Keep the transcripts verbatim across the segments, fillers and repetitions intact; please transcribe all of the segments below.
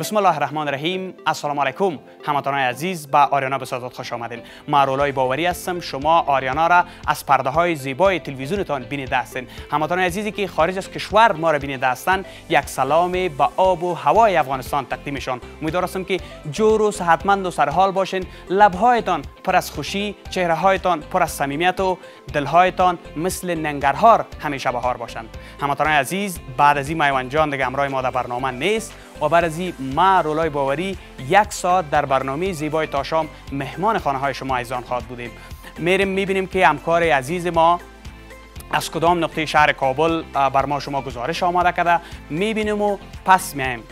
بسم الله الرحمن الرحیم. السلام علیکم هموطنان عزیز، به آریانا بسازات خوش آمدین. من رولا باوری هستم. شما آریانا را از پرده های زیبای تلویزیونتان بینیده هستین. هموطنان عزیزی که خارج از کشور ما را بینیده هستند، یک سلام به آب و هوای افغانستان تقدیمشان. امیدوار هستم که جور و صحتمند و سرحال باشین، لبهایتان پر از خوشی، چهرههایتان پر از صمیمیت و دلهایتان مثل ننگرهار همیشه بهار باشند. هموطنان عزیز، بعد از این میوانجان دیگه همراه ما در برنامه نیست و بعد از این ما رولای باوری یک ساعت در برنامه زیبای تا شام مهمان خانه های شما عزیزان خواهد بودیم. میریم میبینیم که همکار عزیز ما از کدام نقطه شهر کابل بر ما شما گزارش آماده کرده، میبینیم و پس میایم.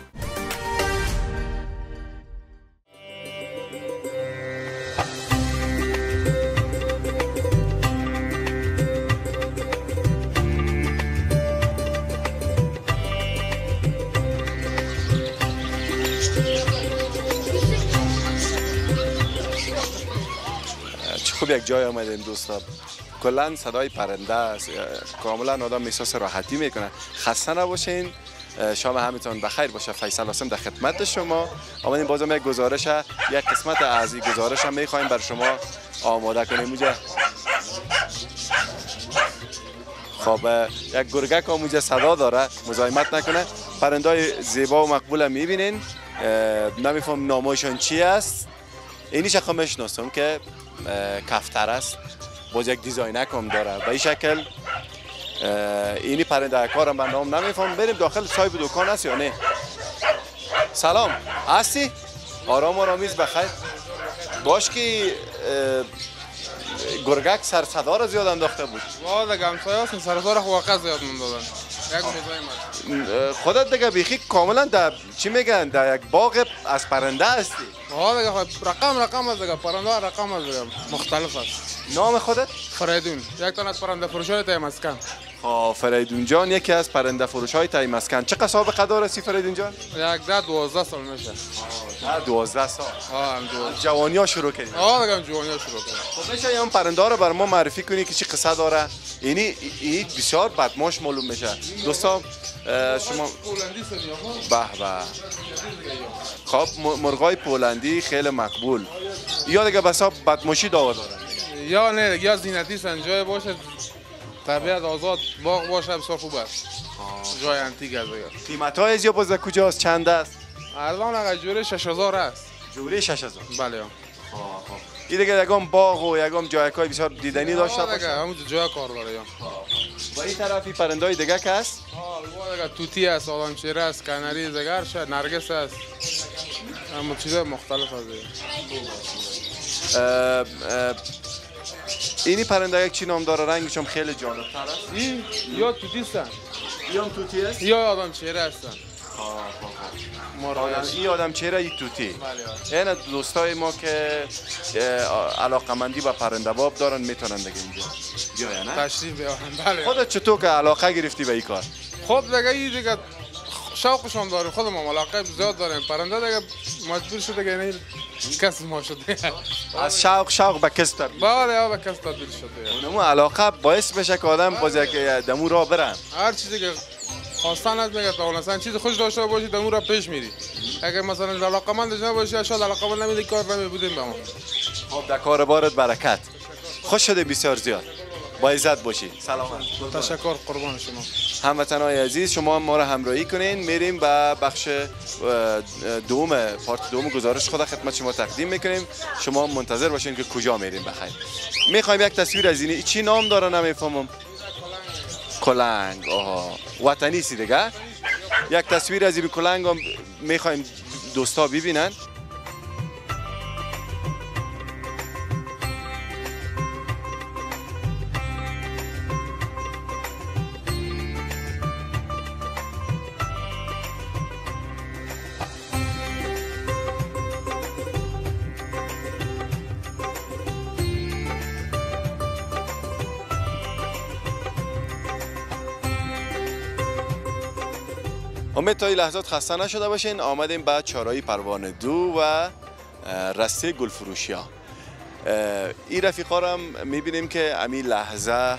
خوب یک جای آمدیم دوستا. کلا صدای پرنده است، کاملا آدم احساس راحتی میکنه. خسته نباشین، شام همتون بخیر باشه. فیصل اسم در خدمت شما. آمدیم بازم یک گزارش، یک قسمت از این گزارش هم میخوایم بر شما آماده کنیم. موجه خب یک گرگک موجه صدا داره، مزاحمت نکنه. پرندای زیبا و مقبول میبینین، نمیفهم نامشون چی است. اینیش هم میشناسم که کفتر است، باز یک دیزاینک هم داره. به این شکل اینی پرنده کارم به نام نمیفهم. بریم داخل، صاحب دکان است یا نه؟ سلام هستی؟ آرام آرامیز بخیر باش که گرگک سر صدا را زیاد انداخته بود. والا گمسایه هستم، سر صدا را واقعا زیاد مندازن. خودت دیگه بیخی کاملا در چی میگن در یک باغ از پرنده هستی. آه دیگه رقم رقم از دیگه پرنده رقم از دیگه مختلف است. نام خودت؟ فریدون، یک تن از پرنده فروشای تای مسکن. آه فریدون جان یکی از پرنده فروشای تای مسکن. چقدر سابقه داره سی فریدون جان؟ یک ده دوازده سال میشه. آه دوازده سال. آه جوانیا شروع کردی. آه دیگه جوانیا شروع کردم. خب میشه یه پرنده رو بر ما معرفی کنی که چی قصه داره؟ یعنی این بسیار بدماش معلوم میشه. دوستان شما به به خب مرغای پولندی خیلی مقبول. یا دیگه بسا بدموشی داوا داره یا نه دیگه، یا زینتی سنجای باشه، طبیعت آزاد باغ باشه، بسیار خوب است. جای انتیک است. قیمت های زیاد باز کجاست؟ چند است؟ الان اگه جوری شش هزار است. جوری شش هزار؟ بله. آه این دیگه یکم باغ و یکم جایکای بسیار دیدنی داشته باشه. همونجا جای کار داره. و این طرفی پرندای دیگه که است؟ آه دیگه توتی است، آلمچیر است، کناری دیگر شد، نرگس است. همون چیزای مختلف است. اینی پرنده یک چی نام داره؟ رنگش هم خیلی جالب تر است. این یا توتی هستن. یا توتی است؟ یا آلمچیر هستن. این آدم چهره یک توتی. این دوستای ما که علاقمندی با پرنده باب دارن میتونن دیگه اینجا بیاین. تشریف بیارن. خودت چطور که علاقه گرفتی به این کار؟ خب دیگه این دیگه شوقشون داره، خودم هم علاقه زیاد دارم. پرنده دیگه مجبور شده که نه کس ما شده. از شوق شوق به کس تبدیل. بله به کس تبدیل شده. اونم علاقه باعث میشه که آدم باز یک دمو راه برن. هر چیزی که خواستن از میگه تا اونستان چیز خوش داشته باشی دمو را پیش میری. اگه مثلا علاقمند نباشی یا شاید علاقمند نمیدی کار نمیبودیم با ما. خب در کار بارت برکت. خوش شده بسیار زیاد. با عزت باشی. سلامت. تشکر قربان شما. هموطنان عزیز، شما هم ما را همراهی کنین. میریم به بخش دوم، پارت دوم گزارش خود خدمت شما تقدیم میکنیم. شما منتظر باشین که کجا میریم. بخیر میخوایم یک تصویر از این چی نام داره نمیفهمم. کلنگ. آها وطنی سی دیگه. یک تصویر از این کلنگ هم میخوایم دوستا ببینن. امید تا این لحظات خسته نشده باشین. آمدیم به چهارراه پروانه دو و رسته گلفروشی ها. این رفیقارم میبینیم که همین لحظه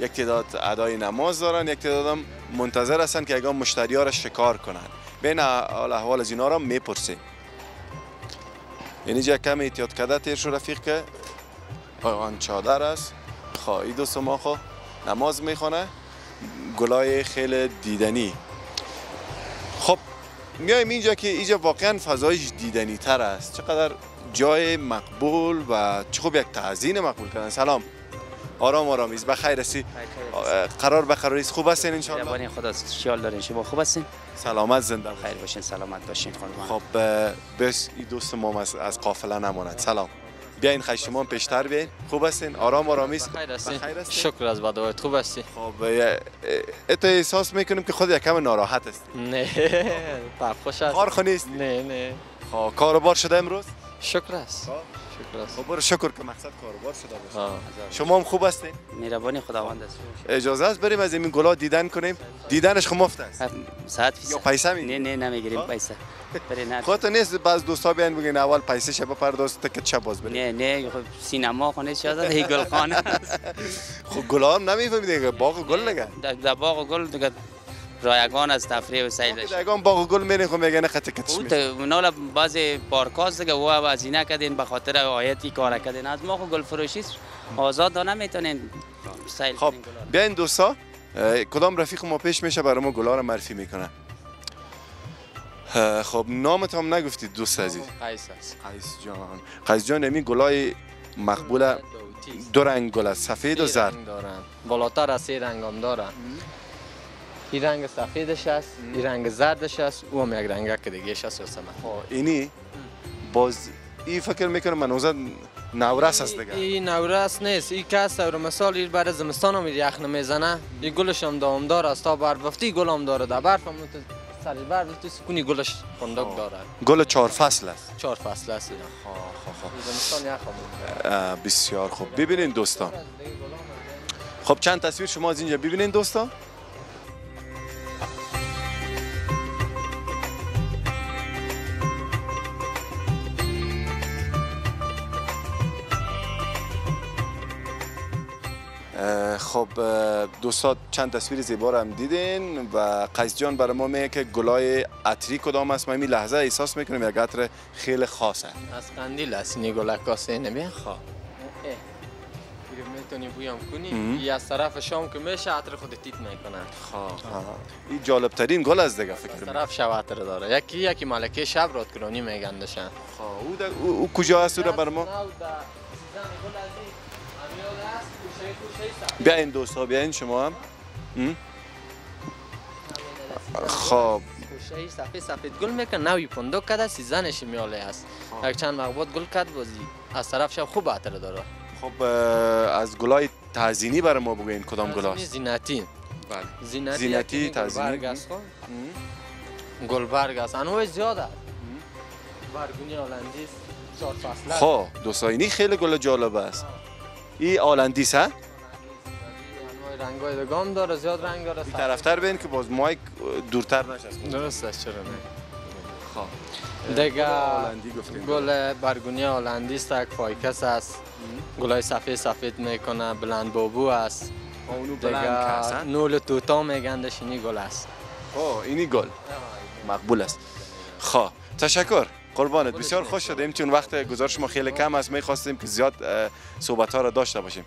یک تعداد ادای نماز دارن، یک تعداد هم منتظر هستن که اگه مشتری ها را شکار کنن. بین الاحوال از اینا را میپرسه. یعنی جا کم احتیاط کرده تیرش رفیق که آن چادر است، خواهید و سماخو نماز میخونه، گلای خیلی دیدنی. خب میایم اینجا که اینجا واقعا فضایش دیدنی تر است. چقدر جای مقبول و چه خوب یک تعزین مقبول کردن. سلام، آرام آرام ایز بخیر هستی؟ قرار به قرار است. خوب هستین ان شاء الله؟ قربان خدا است. خیال دارین شما خوب هستین؟ سلامت زنده خیر باشین. سلامت باشین خانم. خب بس این دوست ما از از قافله نماند. سلام بیاین خشمان پیشتر بیاین. خوب هستین؟ آرام آرام ایز بخیر هستین؟ شکر از بدوایت. خوب هستی؟ خب ات احساس میکنیم که خود یکم ناراحت هستی. نه طب خوش است. کار خونیست؟ نه نه. خب کاروبار شده امروز؟ شکر است. خب برو شکر که مقصد کاروبار شده باشه. شما هم خوب هستین؟ مهربانی خداوند است. اجازه است بریم از این گلا دیدن کنیم؟ دیدنش خو مفت است. ساعت فیس. یا پیسه می؟ نه نه نمیگیریم پیسه. خودت نیست بعض دوستا بیان بگین اول پیسه شب پرداز تا که چه باز بریم. نه نه خب سینما خونه چه زاد هی گلخانه. خب گلا هم نمیفهمید باغ گل نگه. در باغ گل دیگه رایگان از تفریح و سیل است. رایگان باغ گل میرین خب میگن خطه کتش میشه. اونا بعضی پارکاز دیگه و از اینا کردین به خاطر آیتی کار کردین. از ما خو گل فروشی آزادانه میتونین سیل. خب بیاین دوستا کدام رفیق ما پیش میشه برای ما گلا رو معرفی میکنه. خب نامت هم نگفتید دوست عزیز. قیس است. قیس جان. قیس جان همین گلای مقبول دو رنگ گل است، سفید و زرد. بالاتر از سه رنگ هم دارن. این رنگ سفیدش است، این رنگ زردش است، او هم یک رنگ که دیگهش است. اینی باز این فکر میکنم منوزه نورس است دیگه. این نورس نیست، این کس رو مثال این برای زمستان هم یخ نمیزنه. این گلش هم دامدار است، تا برف وقتی گل هم داره، در برف هم سر برف وقتی سکونی گلش پندک داره. گل چهار فصل است. چهار فصل است. ها ها زمستان یخ. بسیار خوب. ببینین دوستان. خب چند تصویر شما از اینجا ببینین دوستان. خب دوستان چند تصویر زیبا رو هم دیدین و قیس جان برای ما میگه که گلای عطری کدام است. من این لحظه احساس میکنم یک عطر خیلی خاصه. از قندیل است این گلک کاسه نمیان خواه میتونی بویم کنی یا از طرف شام که میشه عطر خود تیت میکنن. خواه این جالبترین گل از دیگه فکر از طرف شب عطر داره. یکی یکی ملکه شب رادکرانی میگندشن. خواه او کجا هست رو برای ما؟ بیاین دوستا بیاین شما هم. خب کوشهی سفید سفید گل میکنه نوی پندوک کده سیزنش میاله است. یک چند مقبوط گل کد بازی از طرف شب خوب عطر داره. خب از گلای تزینی برای ما بگوین کدام گل است؟ زینتی. بله زینتی تزینی گلبرگ است. انواع زیاده برگونی هلندی چهار فصله. خب دوستا اینی خیلی گل جالب است. ای آلندیس ها؟ رنگای دگام داره زیاد رنگ داره. این طرفتر بین که باز مایک دورتر نشه. درست است چرا نه؟ خب. دیگه گل برگونی آلندی است، فایکس است. گلای سفید سفید میکنه، بلند بابو است. اونو بلند کس. نول توتا میگندش اینی گل است. اوه اینی گل. مقبول است. خب تشکر. قربانت بسیار خوش شدیم چون وقت گزارش ما خیلی کم است. می‌خواستیم که زیاد صحبت ها را داشته باشیم.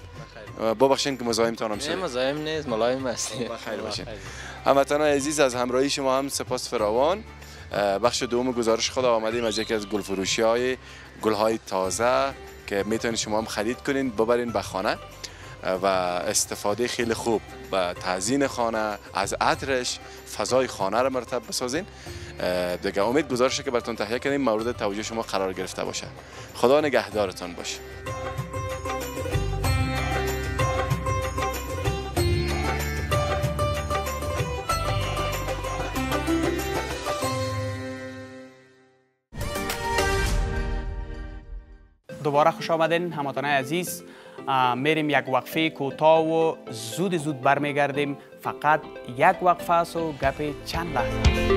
ببخشید که مزاحم تانم شدیم. مزاحم نیست، ملایم هستیم. بخیر باشین. هموطنان عزیز از همراهی شما هم سپاس فراوان. بخش دوم گزارش خود آمدیم از یکی از گلفروشی‌های گل‌های تازه که میتونید شما هم خرید کنین، ببرین به خانه و استفاده خیلی خوب و تزیین خانه از عطرش فضای خانه را مرتب بسازین. دیگه امید گزارشه که براتون تهیه کردیم مورد توجه شما قرار گرفته باشه. خدا نگهدارتون باشه. دوباره خوش آمدین هموطنان عزیز. میریم یک وقفه کوتاه و زود زود برمیگردیم. فقط یک وقفه است و گپ چند لحظه.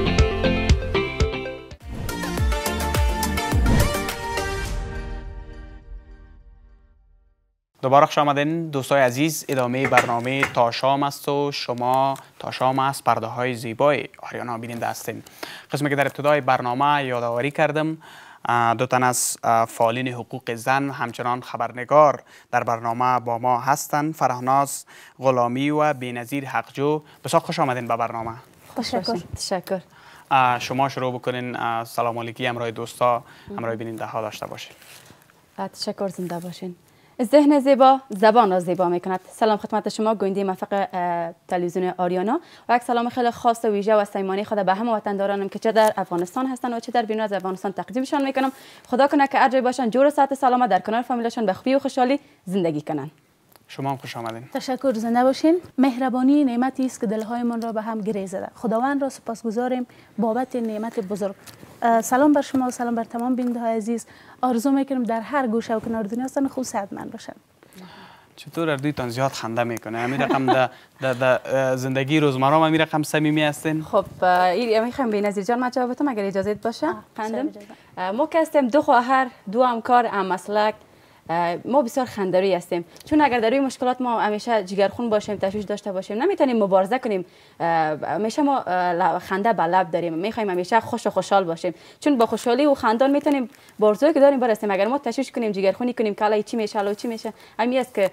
دوباره خوش آمدین دوستای عزیز. ادامه برنامه تا شام است و شما تا شام است پرده های زیبای آریانا بیننده هستین. قسمی که در ابتدای برنامه یادآوری کردم، دو تن از فعالین حقوق زن همچنان خبرنگار در برنامه با ما هستند، فرهناز غلامی و بینظیر حقجو. بسیار خوش آمدین به برنامه. خوش آمدین. تشکر. شما شروع بکنین سلام علیکی همراه دوستا همراه بیننده ها داشته باشین. تشکر. زنده باشین. ذهن زیبا زبان را زیبا میکند. سلام خدمت شما گوینده موفق تلویزیون آریانا و یک سلام خیلی خاص و ویژه و صمیمانه خدا به همه وطندارانم که چه در افغانستان هستند و چه در بیرون از افغانستان تقدیمشان میکنم. خدا کنه که هر جای باشن جور ساعت سلامت در کنار فامیلشان به خوبی و خوشحالی زندگی کنن. شما هم خوش آمدین. تشکر. زنده باشین. مهربانی نعمتی است که دلهایمان را به هم گریزده. خداوند را سپاسگزاریم بابت نعمت بزرگ. سلام بر شما و سلام بر تمام بیننده‌های عزیز. آرزو میکنم در هر گوشه و کنار دنیا هستن خوب صحتمند باشن. چطور اردویتان زیاد خنده میکنه؟ همین رقم در زندگی روزمره همین رقم صمیمی هستین؟ خب این میخوام بینظیر جان من جواب بدم اگر اجازه باشه. قندم ما که هستیم دو خواهر، دو همکار، هم مسلک، ما بسیار خنده‌روی هستیم، چون اگر در روی مشکلات ما همیشه جگرخون باشیم، تشویش داشته باشیم، نمیتونیم مبارزه کنیم. همیشه ما خنده به لب داریم، میخوایم همیشه خوش و خوشحال باشیم، چون با خوشحالی و خندان میتونیم بارزویی که داریم برسیم. اگر ما تشویش کنیم، جگرخونی کنیم که الان چی میشه، الان چی میشه، همین است که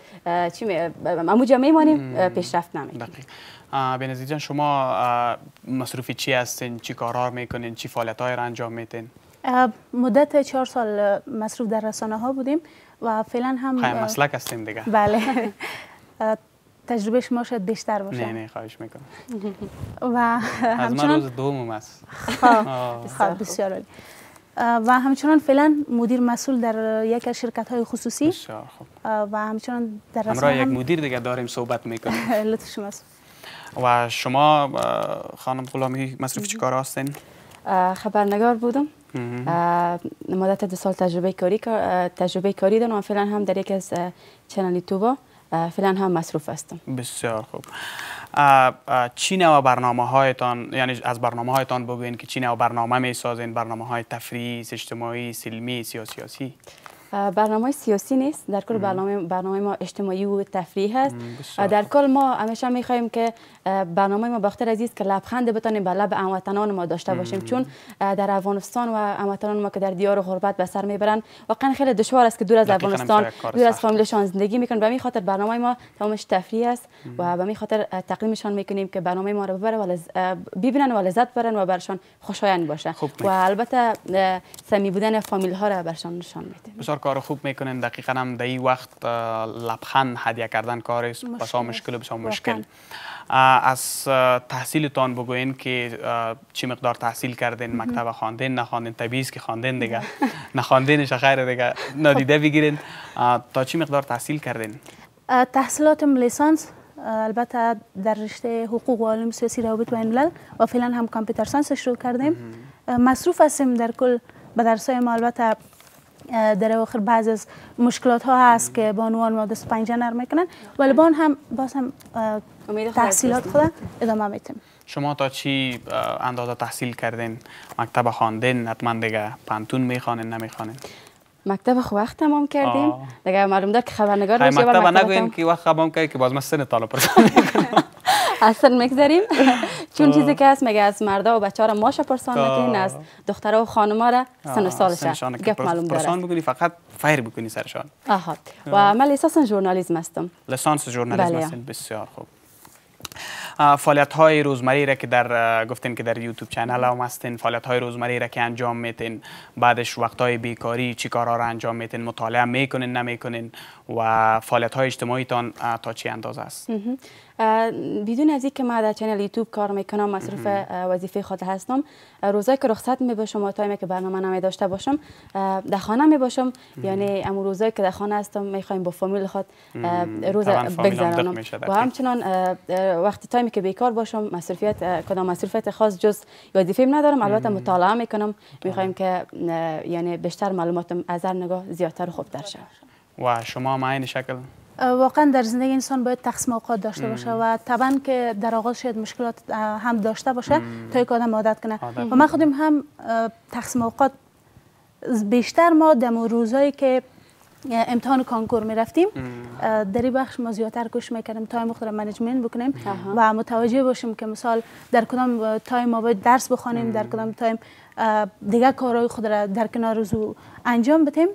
چی هموجا میمانیم، پیشرفت نمیکنیم. بینظیر جان شما مصروف چی هستین؟ چی کارا میکنین؟ چی فعالیت‌های را انجام میدین؟ مدت چهار سال مصروف در رسانه‌ها بودیم و فعلا هم خیلی مسلک هستیم دیگه. بله. تجربه شما شاید بیشتر باشه. نه نه خواهش میکنم. و همچنان از روز دوم است. خب بسیار عالی. و همچنان فعلا مدیر مسئول در یک از شرکت‌های خصوصی و همچنان در رسانه همراه یک مدیر دیگه داریم صحبت میکنیم. لطف شماست. و شما خانم غلامی مصروف چیکار هستین؟ خبرنگار بودم. مدت دو سال تجربه کاری تجربه کاری دارم و فعلا هم در یک از چنل یوتیوب فعلا هم مصروف هستم. بسیار خوب. چی نوع برنامه‌هایتان، یعنی از برنامه‌هایتان بگوین که چی نوع برنامه می‌سازین؟ برنامه‌های تفریحی، اجتماعی، سلمی، سیاسی؟ برنامه سیاسی نیست، در کل برنامه برنامه ما اجتماعی و تفریح است. در کل ما همیشه میخوایم که برنامه ما بخاطر عزیز که لبخند بتونیم به لب هموطنان ما داشته باشیم، چون در افغانستان و هموطنان ما که در دیار غربت به سر میبرن واقعا خیلی دشوار است که دور از افغانستان، دور از فامیلشان زندگی میکنن. به همین خاطر برنامه ما تمامش تفریح است و به همین خاطر تقدیمشان میکنیم که برنامه ما رو ببره و ببینن و لذت برن و برشان خوشایند باشه و البته صمیمی بودن فامیل ها را برشان نشان میدیم. کار خوب میکنین. دقیقاً هم در این وقت لبخند هدیه کردن کار بسیار مشکل بسیار مشکل. از تحصیلتان بگوین که چی مقدار تحصیل کردین، مکتب خواندین نخواندین؟ طبیعی است که خواندین دیگه، نخواندینش خیر دیگه نادیده بگیرین. تا چی مقدار تحصیل کردین؟ تحصیلاتم لیسانس البته در رشته حقوق و علوم سیاسی روابط بین الملل و فعلا هم کامپیوتر ساینس شروع کردیم. مصروف هستیم در کل به درس‌های ما. البته در آخر بعض از مشکلات ها هست که بانوان ما دست پنجه نرم میکنن، ولی بان هم باز هم تحصیلات خود ادامه میتیم. شما تا چی اندازه تحصیل کردین؟ مکتب خواندین حتما دیگه، پانتون میخوانین نمیخوانین؟ مکتب خو وقت تمام کردیم دیگه. معلوم دار که خبرنگار باشه. مکتب نگوین که وقت تمام کردی که باز ما سن طالب پرسان میکنم. اصلا میگذاریم، چون چیزی که هست میگه از مردا و بچه‌ها را ماشه پرسان نکنین، از دخترها و خانم‌ها را سن و سالشه گپ معلوم داره. پرسان بکنی فقط فایر بکنی سرشان. آها. و من لیسانس ژورنالیسم هستم. لیسانس ژورنالیسم هستم. بسیار خوب. فعالیت‌های روزمره را که در گفتین که در یوتیوب چنل هم هستین، فعالیت‌های روزمره را که انجام میتین، بعدش وقت‌های بیکاری چی کارا را انجام میتین، مطالعه میکنین نمیکنین و فعالیت‌های اجتماعیتان تا چی اندازه است؟ بدون از اینکه من در چنل یوتیوب کار میکنم، مصروف وظیفه خود هستم. روزایی که رخصت میباشم و تایمی که برنامه نمی داشته باشم در خانه میباشم، یعنی امو روزایی که در خانه هستم میخوایم با فامیل خود روز بگذرانم. و همچنان وقتی تایمی که بیکار باشم مصروفیت کدام مصروفیت خاص جز وظیفه ندارم. البته مطالعه میکنم، میخوایم که یعنی بیشتر معلوماتم از هر نگاه زیادتر خوبتر شود. و شما ما این شکل واقعا در زندگی انسان باید تقسیم اوقات داشته باشه و طبعا که در آغاز شاید مشکلات هم داشته باشه تا یک آدم عادت کنه. و من خودم هم تقسیم اوقات بیشتر ما در روزایی که امتحان کانکور می رفتیم در بخش ما زیادتر کوشش میکردیم تایم خود را منیجمنت بکنیم و متوجه باشیم که مثلا در کدام تایم ما باید درس بخوانیم، در کدام تایم دیگه کارهای خود را در کنار روزو انجام بدیم.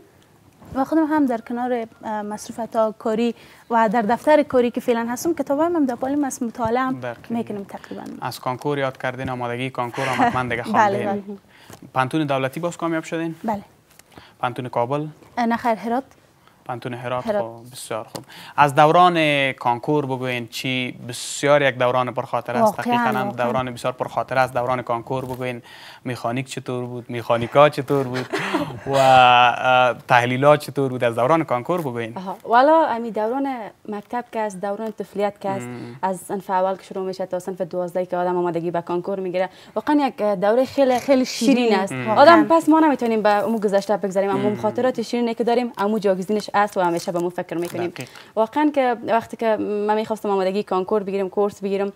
و خودم هم در کنار مصروفیت‌ها کاری و در دفتر کاری که فعلا هستم کتابم هم در پالی مس مطالعه میکنم. تقریبا از کنکور یاد کردین، آمادگی کنکور هم حتما دیگه خواندین. بله بله. پانتون دولتی باز کامیاب شدین؟ بله. پانتون کابل؟ نه خیر، هرات. پانتون هرات. خوب، بسیار خوب. از دوران کنکور بگوین، چی بسیار یک دوران پرخاطره است، تقریبا دوران بسیار پرخاطره است. دوران کنکور بگوین، مکانیک چطور بود، مکانیکا چطور بود و تحلیلات چطور بود؟ از دوران کنکور بگوین. والا امی دوران مکتب که از دوران طفولیت که است، از صنف اول که شروع میشه تا صنف دوازده که آدم آمادگی به کنکور میگیره، واقعا یک دوره خیلی خیلی شیرین است. آدم پس ما نمیتونیم به اون گذشته بگذریم، اما خاطرات شیرینی که داریم امو جاگزینش است و همیشه بهمون فکر میکنیم. واقعا که وقتی که من میخواستم آمادگی کنکور بگیرم، کورس بگیرم،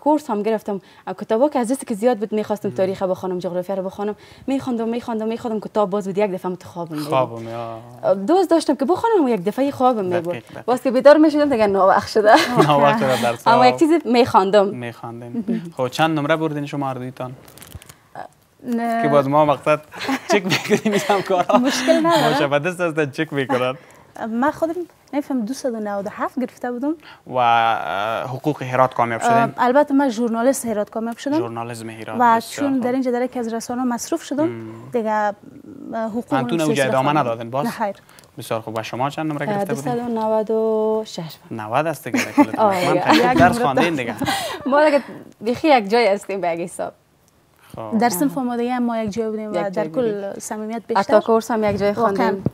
کورس هم گرفتم. کتابا که از دست که زیاد بود میخواستم تاریخ بخونم، جغرافیا رو بخونم، میخوندم میخوندم میخوندم کتاب، باز بود یک دفعه متخوابم خوابم یا دوست داشتم که بخونم، یک دفعه خوابم میبرد، واسه بیدار میشدم دیگه ناوقت شده، ناوقت شده درس، اما یک چیزی میخوندم میخوندم. خب چند نمره بردین شما اردویتان که باز ما مقصد چک میکنیم؟ میشم کارا مشکل نداره، مشابه دست از چک میکنن. من خودم نمیفهم دویست و نود و هفت گرفته بودم. و حقوق هرات کامیاب شدم؟ البته من ژورنالیست هرات کامیاب شدم. ژورنالیسم هرات. و چون در اینجا در یکی از رسانه مصروف شدم دیگه حقوق انتون اوج ادامه ندادن باز. نه خیر. بسیار خوب. و شما چند نمره گرفته بودید؟ دویست و نود و شش. نود است دیگه. من خیلی درس خواندین دیگه. ما دیگه بیخی یک جای هستیم به حساب. در صنف آمادگی هم ما یک جای بودیم و در کل صمیمیت بیشتر. حتی کورس هم یک جای خواندیم.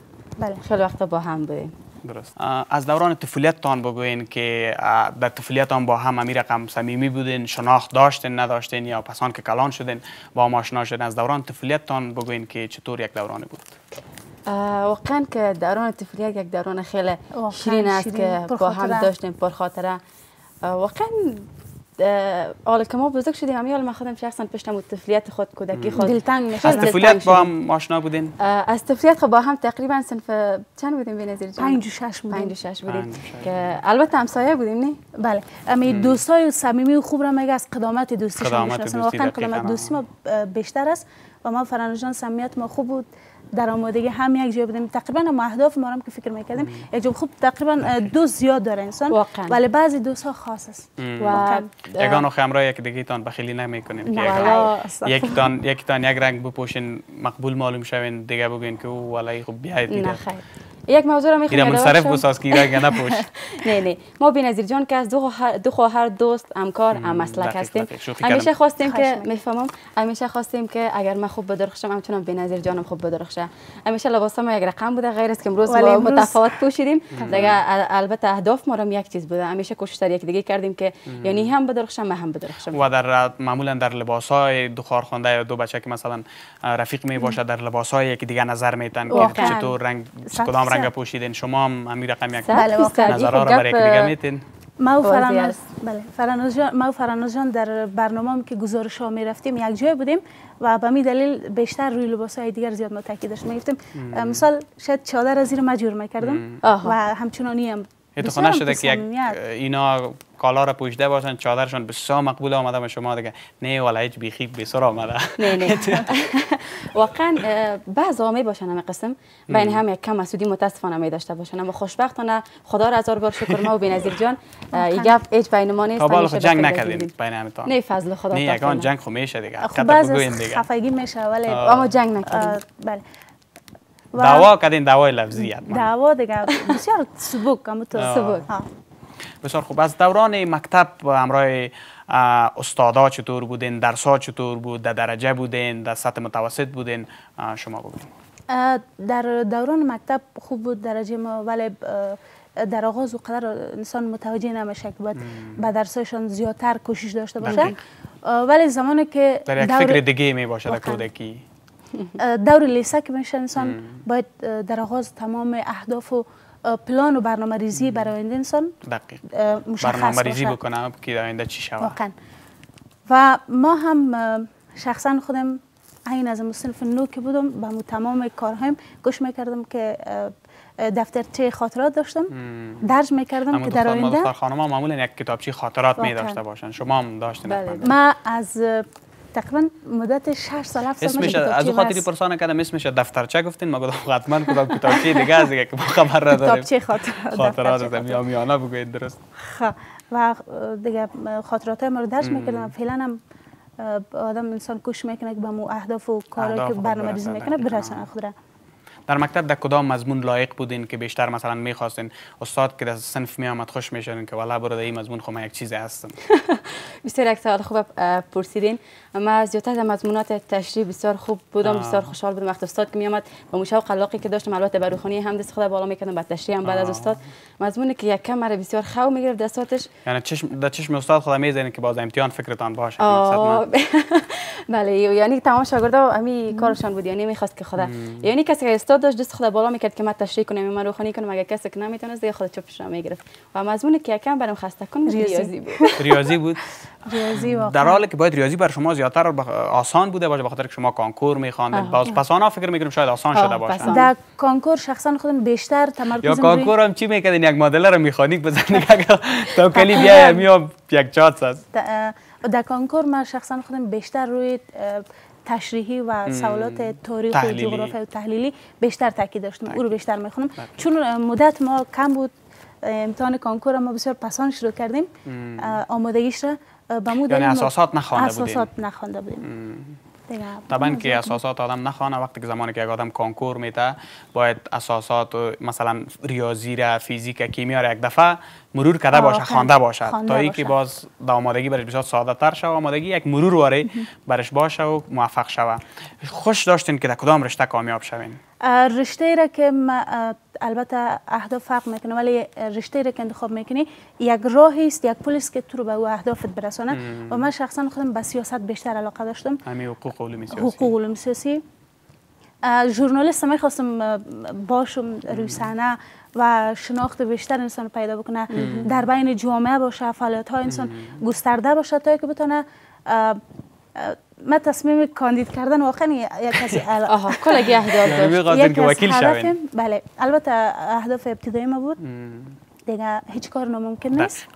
بله. خیلی وقتا با هم بودیم. درست. از دوران طفولیتتان بگوین که در طفولیتتان با هم امی رقم صمیمی بودین، شناخت داشتین نداشتین، یا پسان که کلان شدین با هم آشنا شدین؟ از دوران طفولیتتان بگوین که چطور یک دورانی بود؟ واقعا که دوران طفولیت یک دوران خیلی شیرین است که با هم داشتیم، پرخاطره. واقعا حالا که ما بزرگ شدیم، همین حالا من خودم شخصا پشتم و طفولیت خود، کودکی خود دلتنگ میشه. از طفولیت با هم آشنا بودین؟ از طفولیت خب با هم تقریبا صنف چند بودیم بینظیر جان؟ پنج و شش بودیم. پنج و شش بودیم که البته همسایه بودیم. نه بله، همین دوستای صمیمی و خوب را میگه از قدامت دوستی شناختن. واقعا قدامت دوستی ما بیشتر است و ما فرهاناز جان صمیمیت ما خوب بود. در آمادگی هم یک جای بودیم، تقریبا ما اهداف ما هم که فکر میکردیم یک جای خوب. تقریبا دوست زیاد داره انسان ولی بعضی دوست ها خاص است. و یگان اخی همراه یک دیگه تان بخیلی نمیکنین که یک تان یک تان یک رنگ بپوشین مقبول معلوم شوین دیگه بگین که او والله خوب بیاید دیگه. یک موضوع را میخوام یادآور کنم. منصرف بساز که رنگ نپوش. نه نه، ما بینظیر جان که از دو دو خواهر دوست، همکار، هم مسلک هستیم. همیشه خواستیم که میفهمم، همیشه خواستیم که اگر من خوب بدرخشم همچنان بینظیر جانم خوب بدرخشه. همیشه لباسام یک رقم بوده، غیر از که امروز ما متفاوت پوشیدیم. دیگه البته اهداف ما هم یک چیز بوده. همیشه کوشش در یک دیگه کردیم که یعنی هم بدرخشم من هم بدرخشم. و در معمولا در لباسای دو خواهر خوانده یا دو بچه که مثلا رفیق می باشه، در لباسای یک دیگه نظر میتن که چطور رنگ کدام رنگ پوشیدین. شما هم همین رقم یک نظرها را برای دیگه میتین. ما و فرهاناز، بله فرهاناز جان، ما و فرهاناز جان در برنامه‌ام که گزارش ها می رفتیم یک جای بودیم و به همین دلیل بیشتر روی لباس‌های دیگر زیاد ما تاکید داشتیم. میگفتیم مثلا شاید چادر از زیر ما جور میکردم و همچنانی هم اتفاقا شده که اینا کالا را پوشیده باشن، چادرشان بسیار مقبول آمده به شما دیگه. نه والا هیچ بیخی بسیار آمده. نه نه واقعا بعضا می باشن همه قسم بین هم یک کم اسودی متاسفانه می داشته باشن، اما خوشبختانه خدا را هزار بار شکر ما و بینظیر جان یگپ هیچ بین ما نیست. تا حالا جنگ نکردین بین همتان؟ نه فضل خدا. نه یگان جنگ خو میشه دیگه، خفگی میشه ولی اما جنگ نکردیم. بله دعوا کردین؟ دعوای لفظیت دعوا دیگه بسیار سبک. اما تو سبک بسیار خوب. از دوران مکتب همراه استادا چطور بودین؟ درس‌ها چطور بود؟ در درجه بودین؟ در سطح متوسط بودین؟ شما بگوین. در دوران مکتب خوب بود درجه ما، ولی در آغاز و قدر انسان متوجه نمیشه که باید به درسایشان زیادتر کوشش داشته باشه، ولی زمانی که در یک فکر دیگه می باشه در کودکی دور لیسه که میشه انسان باید در آغاز تمام اهداف و پلان و برنامه ریزی برای آینده انسان مشخص برنامه ریزی بکنم که آینده چی شود. و ما هم شخصا خودم عین از مصنف نوکی بودم با تمام کارهایم گوش میکردم که دفترچه خاطرات داشتم درج میکردم که در آینده دختر خانم‌ها معمولا یک کتابچه خاطرات می داشته باشن، شما هم داشتین؟ بله. ما از تقریبا مدت شش سال هفت سال اسمش از خاطری پرسانه کردم اسمش دفترچه گفتین، ما گفتم حتما کدام کتابچه دیگه از دیگه که ما خبر نداریم کتابچه خاطرات خاطرات زمیا میانه بگید درست و دیگه خاطراتای ما رو درج میکردم. فعلا هم آدم انسان کوشش میکنه که به مو اهداف و کارا که برنامه‌ریزی میکنه برسونه خود را. در مکتب در کدام مضمون لایق بودین که بیشتر مثلا میخواستین استاد که در صنف میامد خوش میشدین که والله برو در این مضمون خو من یک چیزی هستم؟ بسیار یک سوال خوب پرسیدین. ما از زیادتر مضمونات تشریح بسیار خوب بودم، بسیار خوشحال بودم وقت استاد که میامد و مشوق علاقی که داشتم البته به روحانی هم دست خدا بالا میکردم، بعد تشریح هم بعد از استاد مضمونی که یکم مرا بسیار خو میگرفت دستاتش، یعنی چشم در چشم استاد خدا میزنین که باز امتحان فکرتان باشه مقصد من. بله، یعنی تمام شاگردا همین کارشان بود، یعنی میخواست که خدا یعنی کسی داشت دست خدا بالا میکرد که من تشریح کنم من روخانی کنم، اگه کسی که نمیتونست دیگه خدا چوبش را میگرفت و مضمون که یکم برام خسته کن ریاضی بود. ریاضی بود ریاضی واقعا در حالی که باید ریاضی بر شما زیادتر آسان بوده باشه بخاطر که شما کانکور میخواندید، باز پس آنها فکر میکنم شاید آسان شده باشه. در کانکور شخصا خودم بیشتر تمرکز یا کانکور هم چی میکردین یک معادله رو مکانیک بزنید اگه تا کلی بیا میام یک چات است. در کانکور من شخصا خودم بیشتر روی تشریحی و سوالات تاریخ و جغرافیا و تحلیلی بیشتر تاکید داشتم، او رو بیشتر میخونم چون مدت ما کم بود. امتحان کانکور ما بسیار پسان شروع کردیم آمادگیش را به مو یعنی اساسات نخوانده بودیم اساسات نخوانده بودیم طبعا که اساسات آدم نخوانه وقتی که زمانی که یک آدم کانکور میته باید اساسات مثلا ریاضی را فیزیک را کیمیا را یک دفعه مرور کرده باشه خوانده باشد تا اینکه باز آمادگی برش بسیار ساده تر شود، آمادگی یک مرور واره برش باشه و موفق شود. خوش داشتین که در کدام رشته کامیاب شوین؟ رشته را که البته اهداف فرق میکنه ولی رشته را که انتخاب میکنی یک راهی است یک پلی است که تو رو به او اهدافت برسونه و من شخصا خودم به سیاست بیشتر علاقه داشتم، همین حقوق علوم سیاسی حقوق علوم سیاسی ژورنالیست میخواستم باشم روی صحنه و شناخت بیشتر انسان پیدا بکنه در بین جامعه باشه فعالیت های انسان گسترده باشه تا که بتونه ما تصمیم کاندید کردن واقعا یک کسی آها کلگی اهداف داشت یک وکیل شوین. بله البته اهداف ابتدایی ما بود دیگه هیچ کار ناممکن نیست.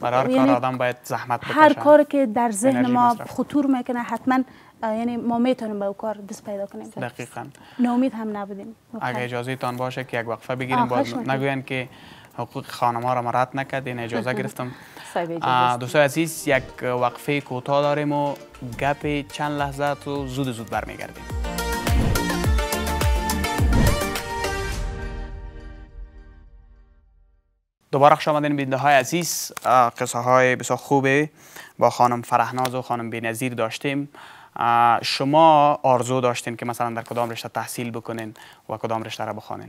برای کار آدم باید زحمت بکشه، هر کاری که در ذهن ما خطور میکنه حتما یعنی ما میتونیم به او کار دست پیدا کنیم. دقیقاً ناامید هم نبودیم. اگه اجازه تان باشه که یک وقفه بگیریم باز نگوین که حقوق خانم ها را مراعات نکردین، اجازه گرفتم. دوستان عزیز یک وقفه کوتاه داریم و گپ چند لحظه تو زود زود برمیگردیم. دوباره خوش آمدین بیننده های عزیز. قصه های بسیار خوبه با خانم فرحناز و خانم بینظیر داشتیم. شما آرزو داشتین که مثلا در کدام رشته تحصیل بکنین و کدام رشته را بخوانین؟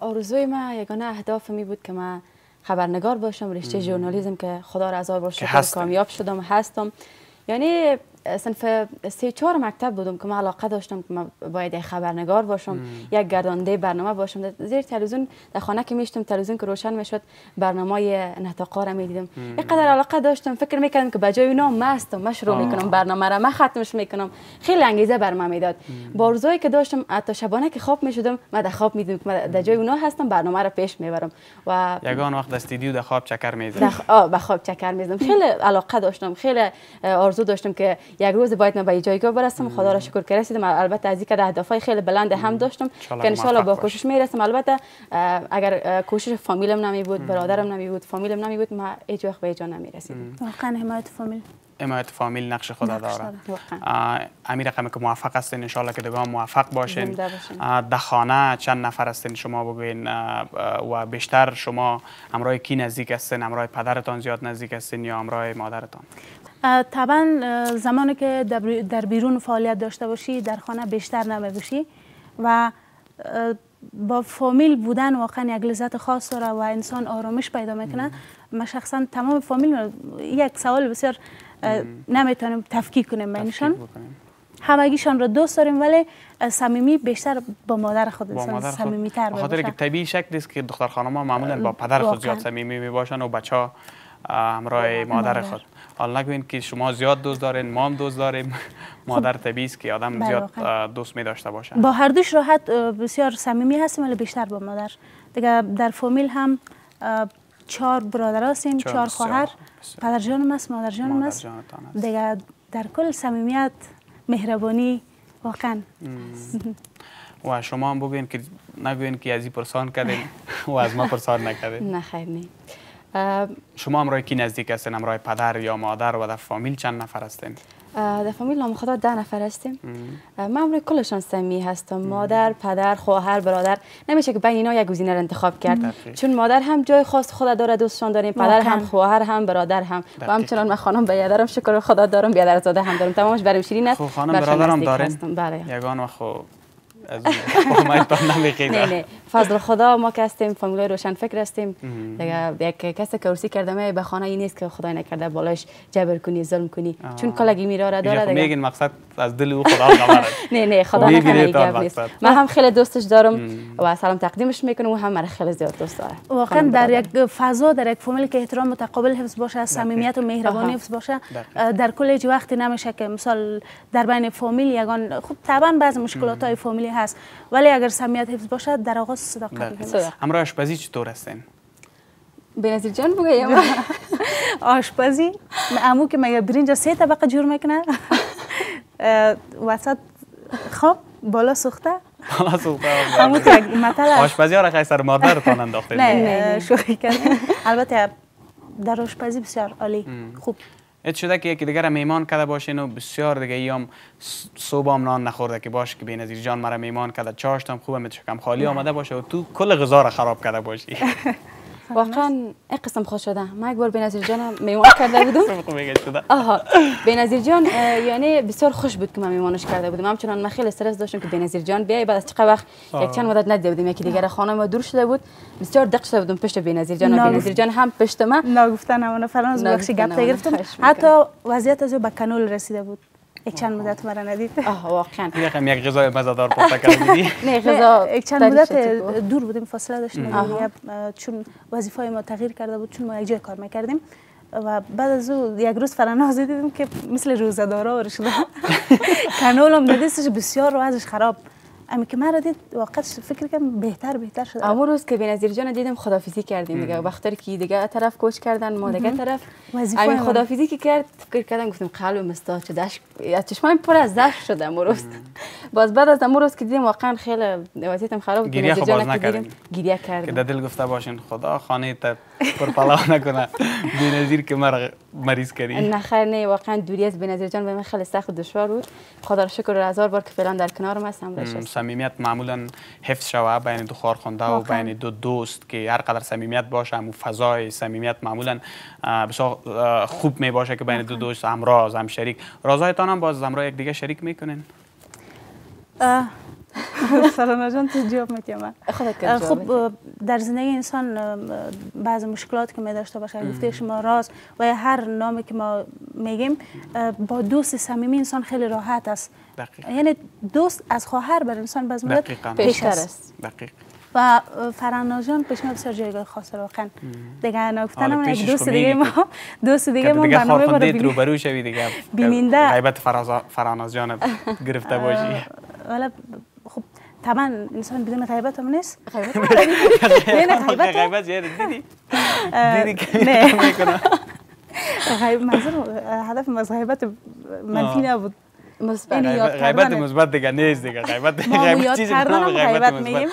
آرزوی من یگانه اهداف می بود که من خبرنگار باشم، رشته ژورنالیسم که خدا را از آن باشد کامیاب شدم هستم. یعنی صنف سه چهار مکتب بودم که من علاقه داشتم که من باید خبرنگار باشم مم. یک گردانده برنامه باشم. در زیر تلویزیون در خانه که میشتم تلویزیون که روشن میشد برنامه نهتاقا را میدیدم، اینقدر علاقه داشتم فکر میکردم که بجای اونا من هستم، من شروع میکنم برنامه را، من ختمش میکنم. خیلی انگیزه بر من میداد. با روزایی که داشتم حتی شبانه که خواب میشدم من در خواب میدیدم که در جای اونا هستم، برنامه را پیش میبرم و یگان وقت استودیو در خواب چکر میزدم آه به خواب چکر میزدم. خیلی علاقه داشتم، خیلی آرزو داشتم که یک روز باید من به جایگاه برسم. خدا را شکر که رسیدم. البته از یک اهدافای خیلی بلند هم داشتم که ان شاء الله با کوشش میرسم. البته اگر کوشش فامیلم نمی بود، برادرم نمی بود، فامیلم نمی بود، ما هیچ وقت به جا نمی رسیدیم. واقعا حمایت فامیل حمایت فامیل نقش خدا داره. همین رقم که موفق هستین ان شاء الله که دیگه هم موفق باشین. در خانه چند نفر هستین شما بگوین و بیشتر شما همراه کی نزدیک هستین؟ همراه پدرتان زیاد نزدیک هستین یا همراه مادرتان؟ طبعا زمانی که در بیرون فعالیت داشته باشی در خانه بیشتر نمیباشی و با فامیل بودن واقعا یک لذت خاص داره و انسان آرامش پیدا میکنه. من شخصا تمام فامیل یک سوال بسیار نمیتونیم تفکیک کنیم بینشان، همگیشان را دوست داریم ولی صمیمی بیشتر با مادر خود انسان صمیمی تر باشه، بخاطر اینکه طبیعی شکلی است که دختر خانم‌ها معمولا با پدر خود زیاد صمیمی میباشن و بچه‌ها همراه مادر خود. حالا نگوین که شما زیاد دوست دارین، ما هم دوست داریم. مادر طبیعی است که آدم زیاد دوست می داشته باشه. با هر دوش راحت بسیار صمیمی هستیم، ولی بیشتر با مادر. دیگه در فامیل هم چهار برادر هستیم، چهار خواهر، پدر جانم است، مادر جانم است. دیگه در کل صمیمیت، مهربانی واقعا. و شما هم بگوین که نگوین که از این پرسان کردین و از ما پرسان نکردین. نه خیر نه. شما همراه کی نزدیک هستین؟ همراه پدر یا مادر و در فامیل چند نفر هستین؟ در فامیل نام خدا ده نفر هستیم. من همراه کلشان صمیمی هستم. مادر، پدر، خواهر، برادر. نمیشه که بین اینا یک گزینه را انتخاب کرد. چون مادر هم جای خاص خدا داره، دوستشان داریم. پدر هم، خواهر هم، برادر هم. و همچنان من خانم به یادرم شکر خدا دارم، بیادر زاده هم دارم. تمامش بریم شیرین است. خانم برادرم دارین؟ بله. یگان و خوب. از نه نه فضل خدا ما که هستیم فامیلای روشن فکر هستیم. دیگه یک کسی که عروسی کرده به خانه این نیست که خدای نکرده بالاش جبر کنی، ظلم کنی، چون کلگی میراره داره. دیگه میگین مقصد از دل او خدا خبره. نه نه خدا نکنه نیست. من هم خیلی دوستش دارم و سلام تقدیمش میکنم و هم مرا خیلی زیاد دوست داره. واقعا در یک فضا، در یک فامیل که احترام متقابل حفظ باشه، صمیمیت و مهربانی حفظ باشه، در کل هیچ وقتی نمیشه که مثلا در بین فامیل یگان خوب طبعا بعضی مشکلات های فامیلی هست، ولی اگر صمیمیت حفظ باشد در آغاز صداقت هست. همراه آشپزی چطور هستین؟ بینظیر جان بگویم. آشپزی عمو که مگه برنج سه طبقه جور میکنه، وسط خام، بالا سوخته. بالا سوخته. عمو که مثلا آشپزی ها را خیلی سر مادرتان انداختین. نه شوخی کردم. البته در آشپزی بسیار عالی خوب. ات شده که یکی دیگر را میمان کرده باشین و بسیار دیگه ایام صبحام نان نخورده که باشه که بینظیر جان مرا میمان کرده، چاشتم خوبه میتشکم خالی آمده باشه و تو کل غذا را خراب کرده باشی. واقعا این قسم خوش شده. من یک بار بینظیر جانم میمان کرده بودم. آها بینظیر جان یعنی بسیار خوش بود که من میمانش کرده بودم. همچنان من خیلی استرس داشتم که بینظیر جان بیای. بعد از چقدر وقت یک چند مدت ندیده بودیم، یکی دیگه خانه ما دور شده بود، بسیار دق شده بودم پشت بینظیر جان و بینظیر جان هم پشت من. نگفتن اما فرانز بخشی گپ نگرفتم. حتی وضعیت از به کنول رسیده بود. یک چند مدت مرا ندید. آها واقعا یکم یک غذای مزه‌دار پخته کردی؟ نه غذا یک چند مدت دور بودیم، فاصله داشتیم، چون وظیفه‌های ما تغییر کرده بود، چون ما یک جای کار میکردیم و بعد از اون یک روز فراناز دیدیم که مثل روزه‌دارا ور شده، کانولم دستش بسیار و ازش خراب. اما که مرا دید واقعا فکر کنم بهتر بهتر شد. اون روز که بینظیر جان دیدم خدافیزی کردیم دیگه، وقتی که دیگه طرف کوچ کردن ما دیگه طرف همین خدافیزی که کرد فکر کردم گفتم قلبم استاد شد، اشک از چشمام پر از اشک شد. اون روز باز بعد از اون روز که دیدم واقعا خیلی وضعیتم خراب بود. بینظیر جان دیدم گریه کرد که دل گفته باشین خدا خانه تا پر پلا نکنه. بینظیر که مرا مریض کرد. نه خیر نه واقعا دوری از بینظیر جان برام خیلی سخت دشوار بود. خدا را شکر هزار بار که فعلا در کنارم هستم. صمیمیت معمولا حفظ شوه بین دو خارخونده و بین دو دوست که هر قدر صمیمیت باشه، همون فضای صمیمیت معمولا بسیار خوب می باشه که بین دو دوست همراز هم شریک. رازهایتان هم باز همراه یک دیگه شریک میکنین؟ فراناز جان تو جواب میتیم. خب در زندگی انسان بعضی مشکلات که می داشته باشه، گفته شما راز و یا هر نامی که ما میگیم، با دوست صمیمی انسان خیلی راحت است. یعنی دوست از خواهر بر انسان باز مدت پیشتر است. و فراناز جان پیش ما بسیار جایگاه خاص واقعا. دیگه نگفتنم یک دوست دیگه ما دوست دیگه ما برنامه بود روبرو شوی دیگه. بیننده غیبت فراناز جان گرفته باشی. والا خب طبعا انسان بدون غیبت هم نیست. غیبت نه غیبت غیبت دیدی دیدی که نه غیبت منظور هدف از غیبت منفی نبود، مثبت. غیبت مثبت دیگه نیست دیگه. غیبت غیبت چیزی نام غیبت میگیم.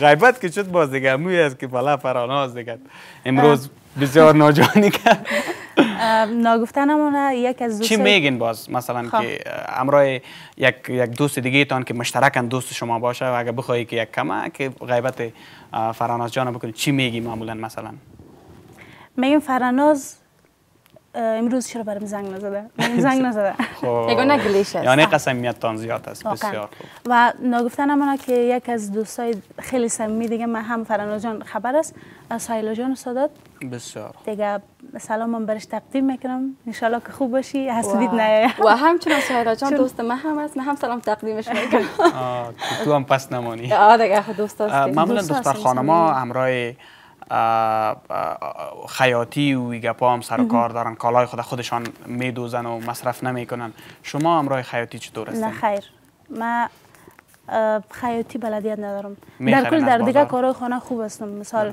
غیبت که شد باز دیگه موی است که بالا فراناز دیگه امروز بسیار ناجانی کرد. نگفتنمونه یک از دوست چی میگین باز مثلا که همراه یک یک دوست دیگه تان که مشترکاً دوست شما باشه و اگه بخوایی که یک کمه که غیبت فراناز جان بکنی چی میگی معمولا؟ مثلا میگیم فراناز امروز چرا برام زنگ نزده؟ من زنگ نزده. یگو نگلیش است. یعنی قسمیت تان زیاد است بسیار خوب. و نگفتنمونه که یک از دوستای خیلی صمیمی دیگه من هم فراناز جان خبر است، سایلا جان سادات بسیار دیگه سلامم برش تقدیم میکنم، انشالله که خوب باشی، حسودیت نیاید. و همچنان سایلا جان دوست من هم است، من هم سلام تقدیمش میکنم. آه تو هم پس نمانی. آه دیگه خود دوست هستیم. معمولا دختر خانما همراه خیاطی و گپا هم سر کار دارن، کالای خود خودشان میدوزن و مصرف نمیکنن. شما امرای خیاطی چطور هستین؟ نه خیر، من خیاطی بلدیت ندارم. در کل در دیگه کارهای خانه خوب هستم. مثال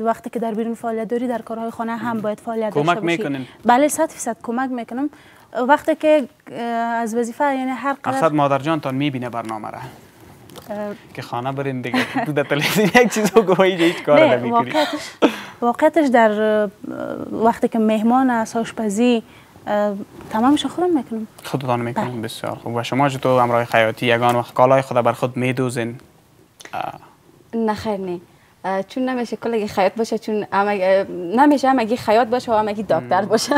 وقتی که در بیرون فعالیت داری در کارهای خانه هم باید فعالیت داشته باشی. کمک میکنین؟ بله صد فیصد کمک میکنم. وقتی که از وظیفه یعنی هر قدر اصلا مادر جانتان میبینه برنامه را که خانه برین دیگه تو در تلویزیون یک چیزو گویی هیچ کار نمیکنی. واقعیتش واقعیتش در وقتی که مهمان است آشپزی تمامش خودم میکنم. خودتان میکنم. بسیار خوب. و شما چطور امرای خیاطی یگان وقت کالای خود بر خود میدوزین؟ نه خیر نه. چون نمیشه کلگی خیاط باشه، چون نمیشه همگی خیاط باشه و همگی دکتر باشه.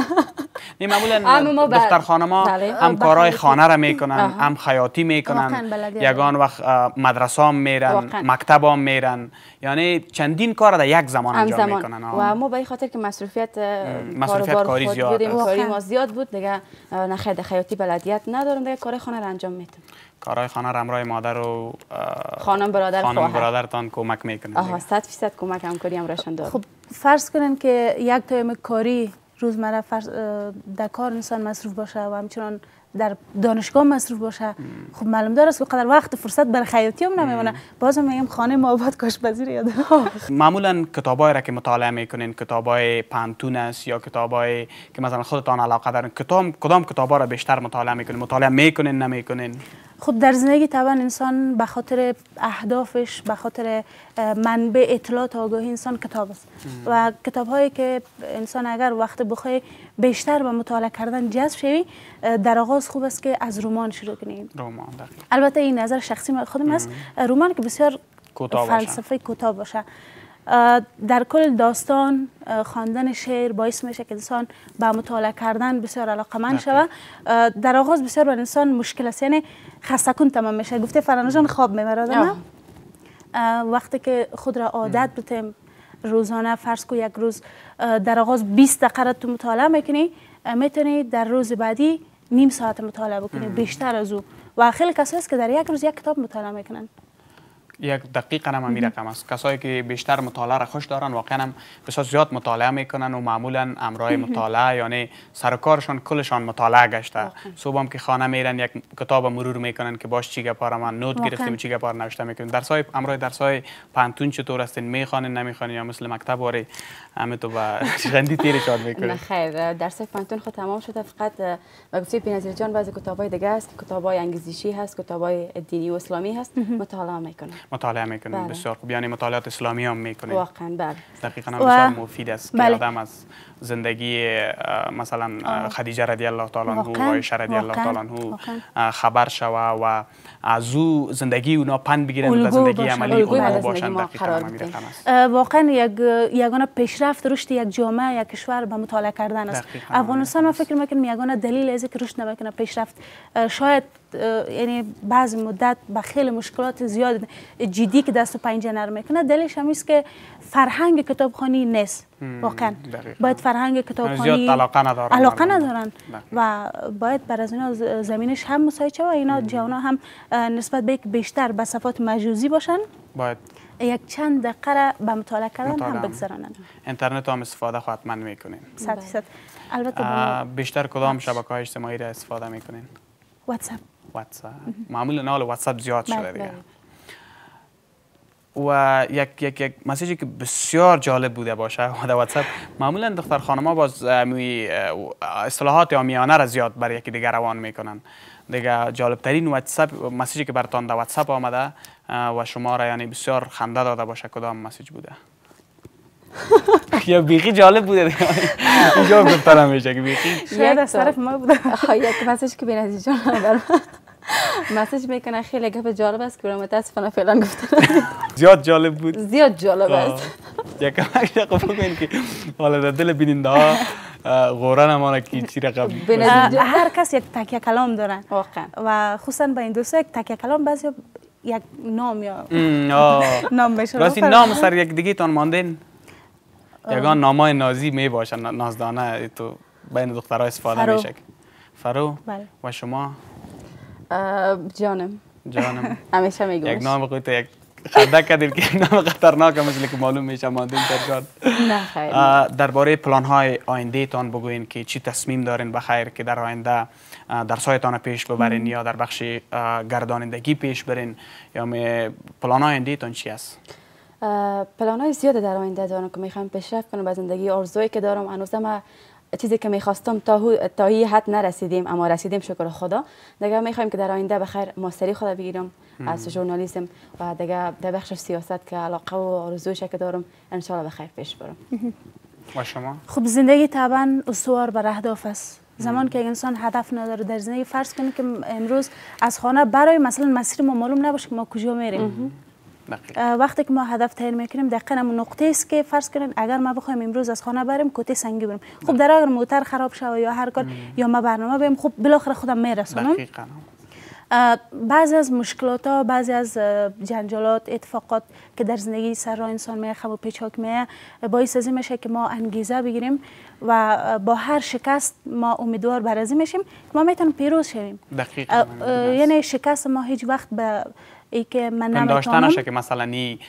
نه معمولا دختر خانما هم کارهای خانه را میکنن، هم خیاطی میکنن، یگان وقت مدرسه هم میرن، مکتب هم میرن، یعنی چندین کار را در یک زمان انجام میکنن. و ما به این خاطر که مصرفیت مصرفیت کاری زیاد بود، کاری ما زیاد بود دیگه، نه خیر خیاطی بلدیت ندارم، دیگه کار خانه را انجام میدم. کارهای خانه را امرای مادر و خانم برادر خانم برادرتان کمک میکنن. آها صد فیصد کمک همکاری همراشان دارم. خب فرض کنن که یک تایم کاری روزمره در کار انسان مصروف باشه و همچنان در دانشگاه مصروف باشه، خب معلوم داره است قدر وقت فرصت برای خیاطی هم نمیمونه. بازم میگم خانه ما آباد کاش پذیر یاد. معمولا کتابایی را که مطالعه میکنین کتابای پانتون است یا کتابایی که مثلا خودتان علاقه دارین، کتاب کدام کتابا را بیشتر مطالعه میکنین؟ مطالعه میکنین نمیکنین؟ خب در زندگی طبعا انسان به خاطر اهدافش، به خاطر منبع اطلاعات آگاهی انسان کتاب است و کتاب‌هایی که انسان اگر وقت بخوای بیشتر به مطالعه کردن جذب شوی، در آغاز خوب است که از رمان شروع کنیم. رمان دقیق. البته این نظر شخصی خودم است، رمان که بسیار فلسفه کتاب باشه. در کل داستان خواندن شعر باعث میشه که انسان با مطالعه کردن بسیار علاقمند شود. در آغاز بسیار برای انسان مشکل است، یعنی خسته کن تمام میشه. گفته فرهاناز جان خواب میبره، وقتی که خود را عادت بتیم روزانه فرض کو یک روز در آغاز بیست دقیقه تو مطالعه میکنی، میتونی در روز بعدی نیم ساعت مطالعه بکنی بیشتر از او. و خیلی کسایی هست که در یک روز یک کتاب مطالعه میکنن. یک دقیقا هم همین رقم است. کسایی که بیشتر مطالعه را خوش دارن واقعا هم بسیار زیاد مطالعه میکنن و معمولا امرای مطالعه یعنی سر کارشان کلشان مطالعه گشته. صبح هم که خانه میرن یک کتاب مرور میکنن که باش چی گپا را من نوت گرفتیم، چی گپا را نوشته میکنیم. درسای امرای درسای پانتون چطور هستین؟ میخوانین نمیخوانین یا مثل مکتب واری همه تو با رندی تیر شاد میکنین؟ نه خیر، درسای پانتون خود تمام شده. فقط با گفتید بینظیر جان بعضی کتابای دیگه است که کتابای انگیزشی هست، کتابای دینی و اسلامی هست مطالعه میکنن. مطالعه میکنیم. بسیار خوب. یعنی مطالعات اسلامی هم میکنیم. واقعا بله. دقیقاً هم بسیار مفید است که آدم از زندگی مثلا خدیجه رضی الله تعالی عنها و عایشه رضی الله تعالی عنها خبر شوه و از او زندگی اونا پند بگیرن و زندگی عملی اونها باشن. دقیقاً میرقم است. واقعا یک یگانه پیشرفت رشد یک جامعه یک کشور به مطالعه کردن است. افغانستان ما فکر میکنم یگانه دلیل از اینکه رشد نمیکنه پیشرفت شاید یعنی بعضی مدت با خیلی مشکلات زیاد جدی که دست و پنجه نرم میکنه، دلیلش هم است که فرهنگ کتابخوانی نیست. واقعا باید فرهنگ کتابخوانی زیاد علاقه ندارن علاقه ندارن و باید بر از اینا زمینش هم مساعد شه و اینا جوانا هم نسبت به یک بیشتر به صفات مجازی باشن، باید یک چند دقیقه را به مطالعه کردن هم بگذرانن. اینترنت هم استفاده حتما میکنین؟ صد صد. البته بیشتر کدام شبکه‌های اجتماعی را استفاده میکنین؟ واتساپ. واتساپ معمولا نال واتساپ زیاد شده دیگه. و یک یک یک مسیجی که بسیار جالب بوده باشه در واتساپ، معمولا دختر خانم‌ها باز اصطلاحات عامیانه را زیاد برای یکی دیگر روان میکنن. دیگه جالب ترین واتساپ مسیجی که براتون در واتساپ آمده و شما را یعنی بسیار خنده داده باشه کدام مسیج بوده؟ یا بیخی جالب بوده اینجا گفتن همیشه که بیخی شاید از طرف ما بوده. یک مسیج که بینظیر جان برام مسیج میکنه خیلی گپ جالب است که متاسفانه فعلا گفتن. زیاد جالب بود. زیاد جالب است. یک کمک رقم بگوین که حالا در دل بیننده ها غورن همانه که چی رقم هر کس یک تکیه کلام دارن واقعا و خصوصا با این دوستا یک تکیه کلام بعضی یک نام یا نام بشه. راستی نام سر یک دیگه تان ماندین؟ یگان نامای نازی می باشن نازدانه تو بین دخترها استفاده میشه. فرو. و شما؟ جانم. جانم. همیشه میگوش. یک نام بگوی تا یک خندق کردید که نام خطرناک مثل که معلوم میشه ماندیم ترجان. نه خیر. درباره پلان های آینده تان بگوین که چی تصمیم دارین بخیر که در آینده درس‌هایتان پیش ببرین یا در بخش گردانندگی پیش برین یا پلان های آینده تان چی است؟ پلان های زیاد در آینده دارم که میخوام پیشرفت کنم با زندگی. آرزویی که دارم هنوزم چیزی که میخواستم تا تایی حد نرسیدیم اما رسیدیم شکر خدا. دیگه میخوایم که در آینده بخیر ماستری خدا بگیرم از ژورنالیسم و دیگه در بخش سیاست که علاقه و آرزویش که دارم ان شاء الله بخیر پیش برم. و شما؟ خب زندگی طبعا استوار بر اهداف است. زمان که انسان هدف نداره در زندگی، فرض کنید که امروز از خانه برای مثلا مسیر ما معلوم نباشه که ما کجا میریم. وقتی که ما هدف تعیین میکنیم دقیقاً همون نقطه است که فرض کنین اگر ما بخوایم امروز از خانه بریم کوته سنگی بریم، خب در اگر موتور خراب شوه یا هر کار یا ما برنامه بریم، خب بالاخره خودم میرسونم. بعضی از مشکلات ها، بعضی از جنجالات، اتفاقات که در زندگی سر راه انسان میخواد و پیچاک میه، باعث از این میشه که ما انگیزه بگیریم و با هر شکست ما امیدوار بر از این میشیم ما میتونیم پیروز شویم. یعنی شکست ما هیچ وقت به ای که من نمی‌تونم که مثلا نی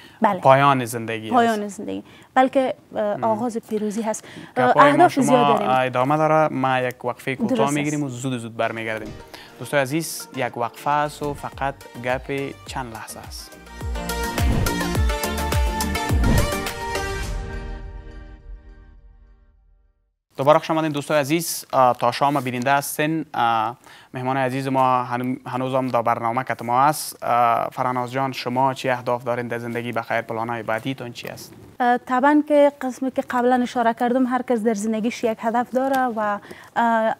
پایان زندگی پایان زندگی بلکه آغاز پیروزی هست. اهداف زیاد داریم. ادامه داره. ما یک وقفه کوتاه میگیریم و زود زود برمیگردیم. دوستان عزیز یک وقفه است و فقط گپ چند لحظه است. دوباره خوش آمدین دوستای عزیز. تا شام بیننده هستین. مهمان عزیز ما هنوز هم در برنامه کت ما است. فرهناز جان شما چی اهداف دارین در زندگی بخیر؟ پلان‌های بعدیتون چی است؟ طبعا که قسمی که قبلا اشاره کردم هر کس در زندگیش یک هدف داره و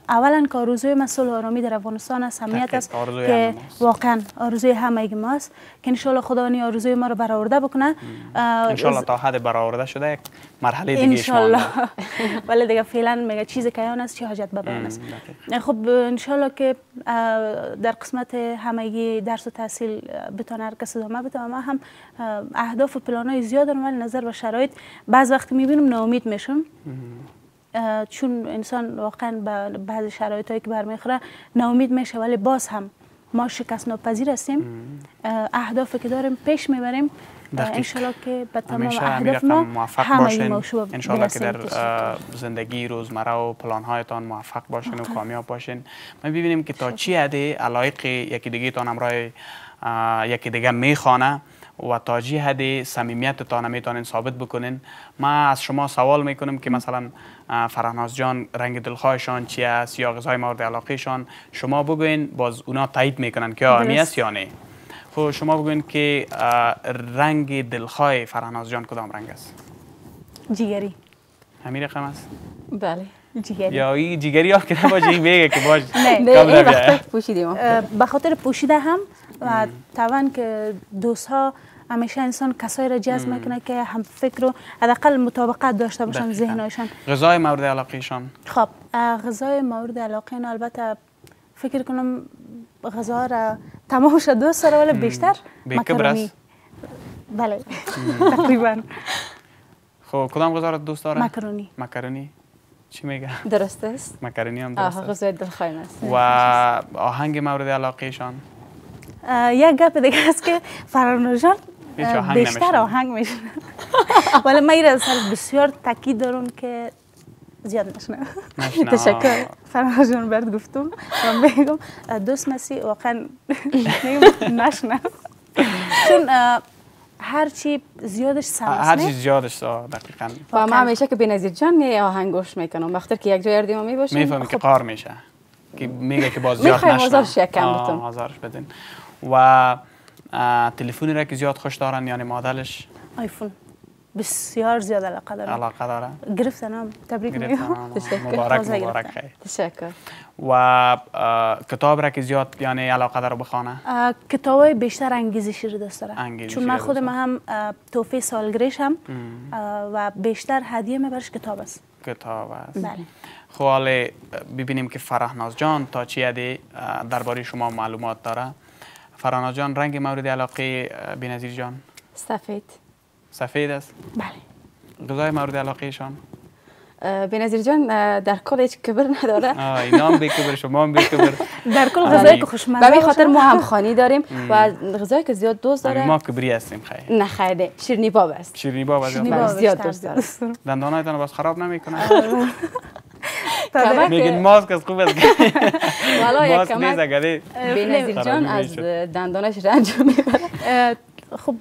اولا که آرزوی من صلح و آرامی در افغانستان است، امنیت است که واقعا آرزوی همه ما است که ان شاءالله خدا این آرزوی ما رو برآورده بکنه. ان شاءالله تا حد برآورده شده یک مرحله دیگه ان شاءالله. ولی دیگه فعلا میگه چیزی که اون است چی حاجت به بیان است. خب ان شاءالله که در قسمت همگی درس و تحصیل بتونه هر کس ادامه بده. ما هم اهداف و پلان‌های زیاد دارم ولی نظر به شرایط بعض وقت میبینم ناامید میشم چون انسان واقعا به بعض شرایطی که برمیخوره ناامید میشه ولی باز هم ما شکست ناپذیر هستیم. اهدافی که داریم پیش میبریم ان شاءالله که به تمام اهداف ما موفق باشین. ان شاءالله که در زندگی روزمره و پلان هایتان موفق باشین و کامیاب باشین. ما ببینیم که تا چی حدی علایق یکی دیگه تان همراه یکی دیگه میخوانه و تا چی حدی صمیمیتتان میتونین ثابت بکنین. ما از شما سوال میکنیم که مثلا فرهناز جان رنگ دلخواهشان چی است یا غذای مورد علاقهشان شما بگوین، باز اونا تایید میکنن که آمی است یا نه. خب شما بگوین که رنگ دلخواه فرهناز جان کدام رنگ است؟ جیگری. همین رقم است؟ بله جیگری. یا این جیگری ها که نباشه این بگه که باشه نه وقت پوشیدیم به خاطر پوشیده هم و طبعا که دوست ها همیشه انسان کسایی را جذب میکنه که هم فکر و حداقل مطابقت داشته باشن ذهنشان. غذای مورد علاقهشان؟ خب غذای مورد علاقه اینا البته فکر کنم غذا را تمام شد دوست داره ولی بیشتر مکرونی. بله تقریبا. خب کدام غذا را دوست داره؟ مکرونی. مکرونی چی میگه؟ درست است. مکرونی هم درست است. غذای دلخواه است. و آهنگ مورد علاقهشان؟ یک گپ دیگه است که فرهناز جان بیشتر آهنگ میشه ولی من این سر بسیار تاکید دارم که زیاد نشنم. تشکر فرهناز جان برد گفتم و بگم دوست مسی واقعا نشنم چون هرچی زیادش سمس نه؟ هرچی زیادش دقیقا. و من همیشه که بینظیر جان می آهنگ گوش میکنم وقتی که یک جای اردیم می باشیم میفهمی که قار میشه که میگه که باز زیاد نشنم. میخواییم آزارش یکم بتون. آزارش بدین. و تلفونی را که زیاد خوش دارن یعنی مادلش؟ آیفون. بسیار زیاد علاقه داره. علاقه داره. گرفتنم. تبریک میگم. مبارک مبارک خیر. تشکر. و کتاب را که زیاد یعنی علاقه داره بخونه؟ کتابای بیشتر انگیزشی رو دوست دارم. چون من خودم هم توفی سالگریشم و بیشتر هدیه میبرش کتاب است. کتاب است. بله. خب حالا ببینیم که فرهناز جان تا چی حدی درباره شما معلومات داره. فرهناز جان رنگ مورد علاقه بینظیر جان؟ سفید. سفید است؟ بله. غذای مورد علاقهشان؟ بنازير جان در کل هیچ کبر نداره. آه نام بیکبر شما هم بیکبر. در کل غذایی که خوشمزه باشه. به خاطر ما هم خانی داریم و غذایی که زیاد دوست داره. ما کبری هستیم خیر. نه خیره شیرینی باب است. شیرینی باب زیاد دوست داره. دندانایتان باز خراب نمیکنه. میگن ماسک از خوب است. والا یک کمک. بنازیر جان از دندانش رنج میبره. خب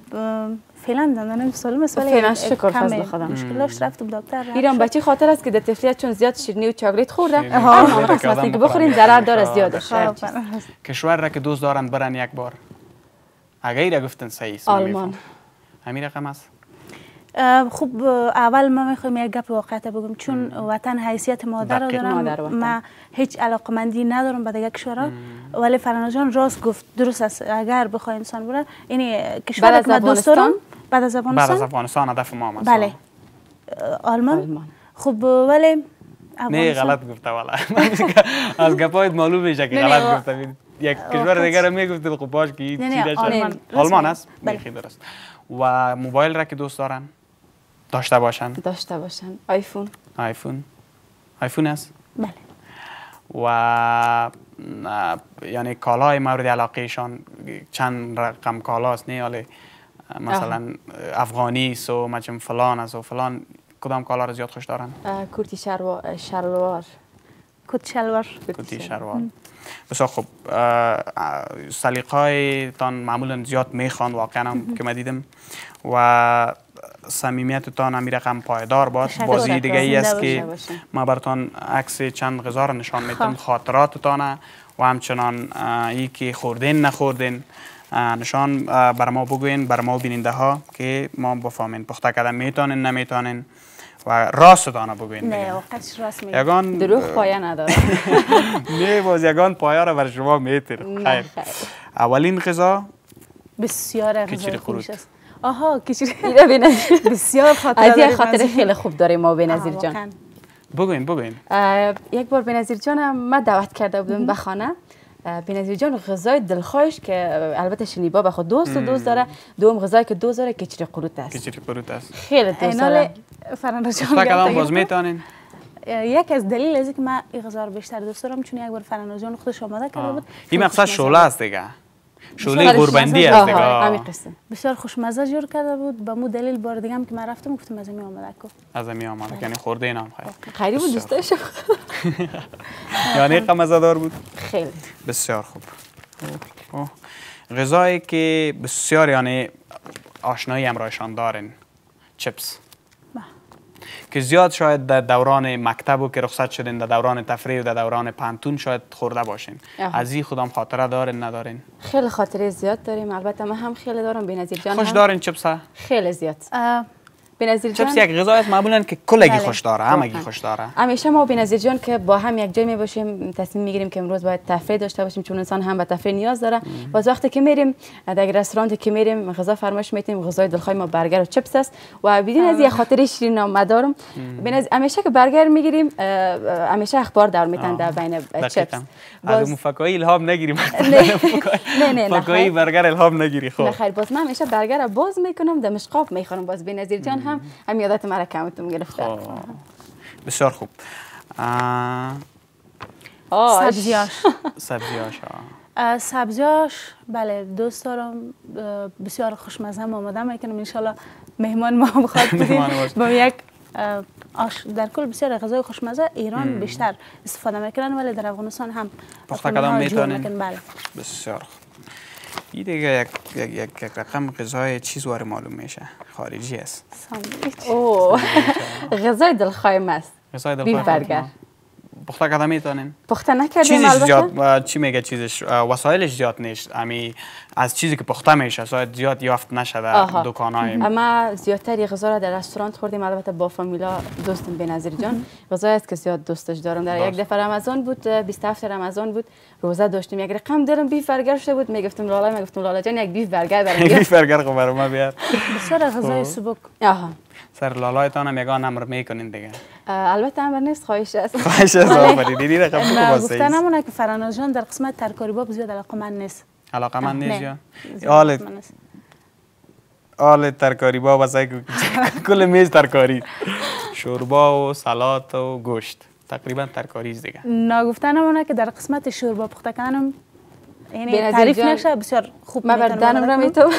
فعلا دندانم سالم است ولی فعلا شکر فضل خدا مشکلش رفت به دکتر. ایران بچی خاطر است که در طفلیت چون زیاد شیرینی و چاکلیت خورده اما قسمتی که بخورین ضرر داره زیاده. کشور را که دوست دارند برن یک بار اگه را گفتن صحیح است آلمان همین رقم است. خب اول ما میخوایم یک گپ واقعیت بگم چون وطن حیثیت مادر را دارم ما هیچ علاقمندی ندارم به دیگه کشورها ولی فرهناز جان راست گفت درست است اگر بخوای انسان بره این کشور که ما دوست دارم بعد از افغانستان بعد از افغانستان هدف ما هم بله آلمان خب ولی نه غلط گفته والا از گپایت معلوم میشه که غلط گفته یک کشور دیگه را میگفتید خب باش که چی داشت آلمان است خیلی درست و موبایل را که دوست دارن داشته باشن داشته باشن آیفون آیفون آیفون است بله و یعنی کالای مورد علاقهشان چند رقم کالاست نه ولی مثلا افغانی سو مچم فلان است و فلان کدام کالا را زیاد خوش دارن کورتی شلوار شلوار کورتی شلوار کورتی شلوار بسیار خوب سلیقه‌تان معمولا زیاد میخوان واقعا که من دیدم و صمیمیتتان همین رقم پایدار باد بازی دیگه ای است که ما براتان عکس چند غذا را نشان میدم خاطراتتان و همچنان ای که خوردین نخوردین نشان بر ما بگوین بر ما بیننده ها که ما بفهمین پخته کردن میتونین نمیتونین و راستتان بگوین نه وقتش راست میگه یگان دروغ پایه نداره نه باز یگان پایه را بر شما میتیر خیر اولین غذا بسیار غذای خوش است آها کشری اینا بنظیر بسیار خاطره خاطره خیلی خوب داره ما بنظیر جان بگوین بگوین یک بار بنظیر جانم من دعوت کرده بودم به خانه بنظیر جان غذای دلخواهش که البته شنیبا به خود دوست و دوست داره دوم غذایی که دوست داره کچری قروت است کچری قروت است خیلی دوست داره فرهناز جان کدام باز میتونین یک از دلیل از اینکه من این غذا رو بیشتر دوست دارم چون یک بار فرهناز جان خودش آماده کرده بود این مقصد شعله است دیگه شعله قربندی است دیگه همین قصه بسیار خوشمزه جور کرده بود به مو دلیل بار دیگه هم که من رفتم گفتم از می آماده کو از می آماده یعنی خورده اینم خیر خیلی بود دوستش یعنی قمزه دار بود خیلی بسیار خوب غذایی که بسیار یعنی آشنایی امرایشان دارن چپس که زیاد شاید در دوران مکتب و که رخصت شدین در دوران تفریح و در دوران پانتون شاید خورده باشین از این خودم خاطره دارین ندارین خیلی خاطره زیاد داریم البته من هم خیلی دارم بنظیر جان خوش دارین چپس خیلی زیاد بنظیر جان چپس یک غذای است معمولا که کلگی خوش داره همگی خوش داره همیشه ما بنظیر جان که با هم یک جای می باشیم تصمیم میگیریم که امروز باید تفریح داشته باشیم چون انسان هم به تفریح نیاز داره باز وقتی که میریم در رستوران که میریم غذا فرمایش میتیم غذای دلخواه ما برگر و چپس است و بدین از یک خاطره شیرین آمدارم بنظیر همیشه که برگر میگیریم همیشه اخبار دار میتن در بین چپس از مفکای الهام نگیریم نه نه مفکای برگر الهام نگیری خب بخیر باز من همیشه برگر رو باز میکنم دمشقاب میخورم باز بنظیر جان هم هم یادت مرا کمتون گرفته بسیار خوب سبزیاش سبزیاش سبزیاش بله دوست دارم بسیار خوشمزه هم آماده میکنم انشالله مهمان ما بخواد بودیم با یک آش در کل بسیار غذای خوشمزه ایران بیشتر استفاده میکنن ولی در افغانستان هم پخته کدام میتونین بسیار خوب این دیگه یک یک یک رقم غذای چیزوار معلوم میشه خارجی است ساندویچ اوه غذای دلخواه ماست غذای دلخواه برگر پخته کردن میتونین پخته نکردیم البته چی میگه چیزش وسایلش زیاد نیست امی از چیزی که پخته میشه شاید زیاد یافت نشه در دکان‌های ما زیادتر غذا را در رستوران خوردیم البته با فامیلا دوستم بنظیر جان غذایی است که زیاد دوستش دارم در یک دفعه رمضان بود بیست و هفت رمضان بود روزه داشتیم یک رقم دارم بیف برگر شده بود میگفتم لاله میگفتم لاله جان یک بیف برگر برام بیف برگر خو برام بیار بسیار غذای سبک آها سر لالایتان هم یگان امر میکنین دیگه البته امر نیست خواهش است خواهش است آفرین دیدی رقم خوب است گفتنمونه که فرهناز جان در قسمت ترکاری باب زیاد علاقمند نیست علاقمند نیست آله آله ترکاری باب واسه کل میز ترکاری شوربا و سالات و گوشت، تقریبا ترکاریز دیگه. نگفتنمونه که در قسمت شوربا پختکنم یعنی تعریف نشه بسیار خوب. ما بردنم را میتوب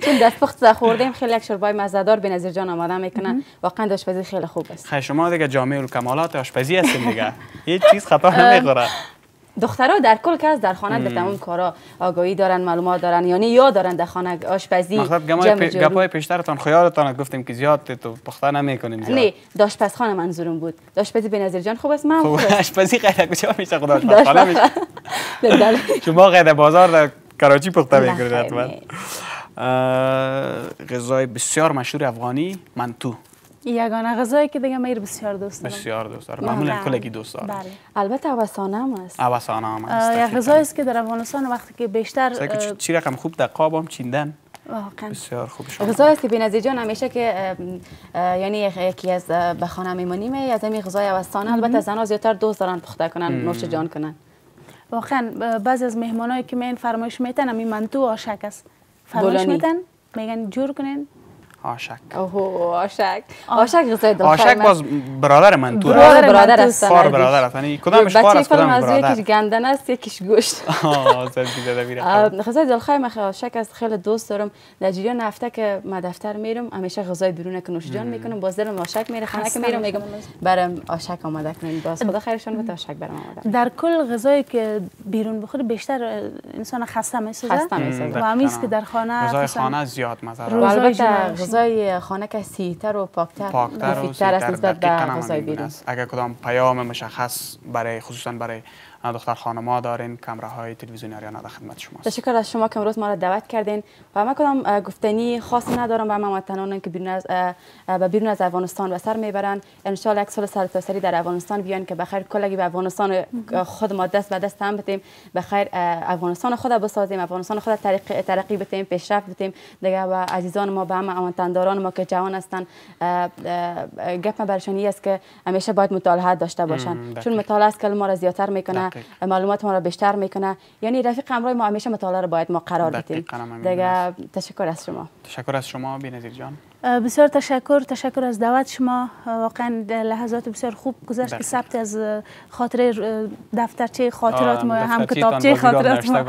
چون دست پخت خوردیم خیلی یک شوربای مزه‌دار بنظیر جان آماده میکنن، واقعا آشپزی خیلی خوب است. خیلی شما دیگه جامع الکمالات آشپزی هستین دیگه، هیچ چیز خطا نمیخوره. دخترها در کل کس در خانه به تمام کارا آگاهی دارن، معلومات دارن، یعنی یاد دارن در خانه آشپزی. گپای پیشترتان خیارتان گفتیم که زیاد تو پخته نمیکنیم زیاد. نه، آشپزخانه منظورم بود. آشپزی بنظیر جان خوب است. من خوب آشپزی غیر کجا میشه خدا آشپزخانه میشه. شما غیر بازار در کراچی پخته میکنید حتما. غذای بسیار مشهور افغانی منتو. یگانه غذایی که دیگه میر بسیار دوست دارم. بسیار دوست دارم. معمولا کلگی دوست دارم. بله. البته اوسانه هم است. اوسانه هم است. یک غذایی است که در افغانستان وقتی که بیشتر چی رقم خوب در قاب هم چیندن. واقعا بسیار خوب شد. غذایی است که بنظیر جان همیشه که یعنی یکی از به خانه میمونیم از همین غذای اوسانه، البته زنا زیاتر دوست دارن پخته کنن، نوش جان کنن. واقعا بعضی از مهمانایی که من فرمایش میتن همین منتو آشک است. فرمایش میتن میگن جور کنین آشک. اوه آشک. آشک غذای دختر. آشک باز برادر من تو. برادر برادر است. فار برادر است. یعنی کدامش فار است کدام برادر؟ یکیش گندنه است یکیش گوشت. آه زدی زده میره. غذای دلخواه من آشک است، خیلی دوست دارم. در جریان هفته که من دفتر میرم همیشه غذای بیرون که نوشیجان میکنم باز دلم آشک میره، خانه که میرم میگم برام آشک آماده کنین، باز خدا خیرشون بده آشک برام آماده. در کل غذایی که بیرون بخوری بیشتر انسان خسته میسازه. خسته میسازه. و همیشه که در خانه غذای خانه زیاد مزه غذای خانه که سی‌تر و پاکتر مفیدتر است نسبت به غذای بیرون. اگر کدام پیام مشخص برای خصوصا برای دختر خانم‌ها دارین، کامراهای تلویزیون آریانا در خدمت شماست. تشکر از شما که امروز ما را دعوت کردین و من کدام گفتنی خاصی ندارم به هموطنان که بیرون از به بیرون از افغانستان و سر میبرن. ان شاء الله یک سال سرتاسری در افغانستان بیان که بخیر کلگی به افغانستان خود ما دست به دست هم بدیم، بخیر افغانستان خود بسازیم، افغانستان خود ترقی ترقی بدیم، پیشرفت بدیم دیگه. و عزیزان ما به هموطنداران ما که جوان هستند گپ برشون این است که همیشه باید مطالعه داشته باشن، چون مطالعه است که ما را زیاتر میکنه، معلومات ما را بیشتر میکنه، یعنی رفیق همراه ما همیشه مطالعه را باید ما قرار بدیم دیگه. تشکر از شما. تشکر از شما بینظیر جان. بسیار تشکر، تشکر از دعوت شما. واقعا لحظات بسیار خوب گذشت که ثبت از خاطره دفترچه خاطرات ما هم کتابچه خاطرات ما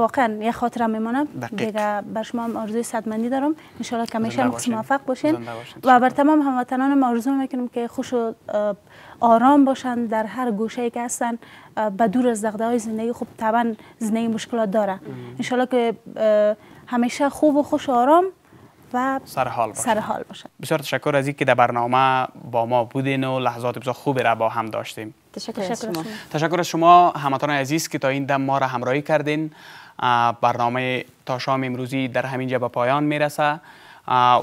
واقعا یه خاطره میمونه دیگه. بر شما هم آرزوی صدمندی دارم، ان شاء الله که همیشه موفق باشین و بر تمام هموطنان ما آرزو میکنیم که خوش و آرام باشن در هر گوشه که هستن، به دور از دغدغه‌های زندگی. خب طبعا زندگی مشکلات داره، ان شاء الله که همیشه خوب و خوش و آرام و سرحال باشن. سرحال باشن. بسیار تشکر از اینکه در برنامه با ما بودین و لحظات بسیار خوبی را با هم داشتیم. تشکر از شما. تشکر از شما هموطنان عزیز که تا این دم ما را همراهی کردین. برنامه تا شام امروزی در همینجا به پایان میرسه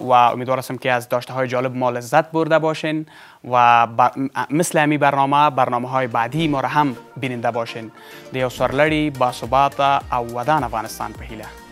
و امیدوار هستم که از داشته های جالب ما لذت برده باشین و بر... مثل همین برنامه برنامه های بعدی ما را هم بیننده باشین. دیو سرلری با ثبات او ودان افغانستان پهیله.